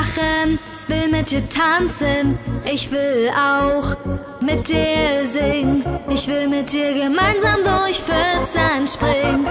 lachen, will mit dir tanzen, ich will auch mit dir singen, ich will mit dir gemeinsam durch Pfützen springen.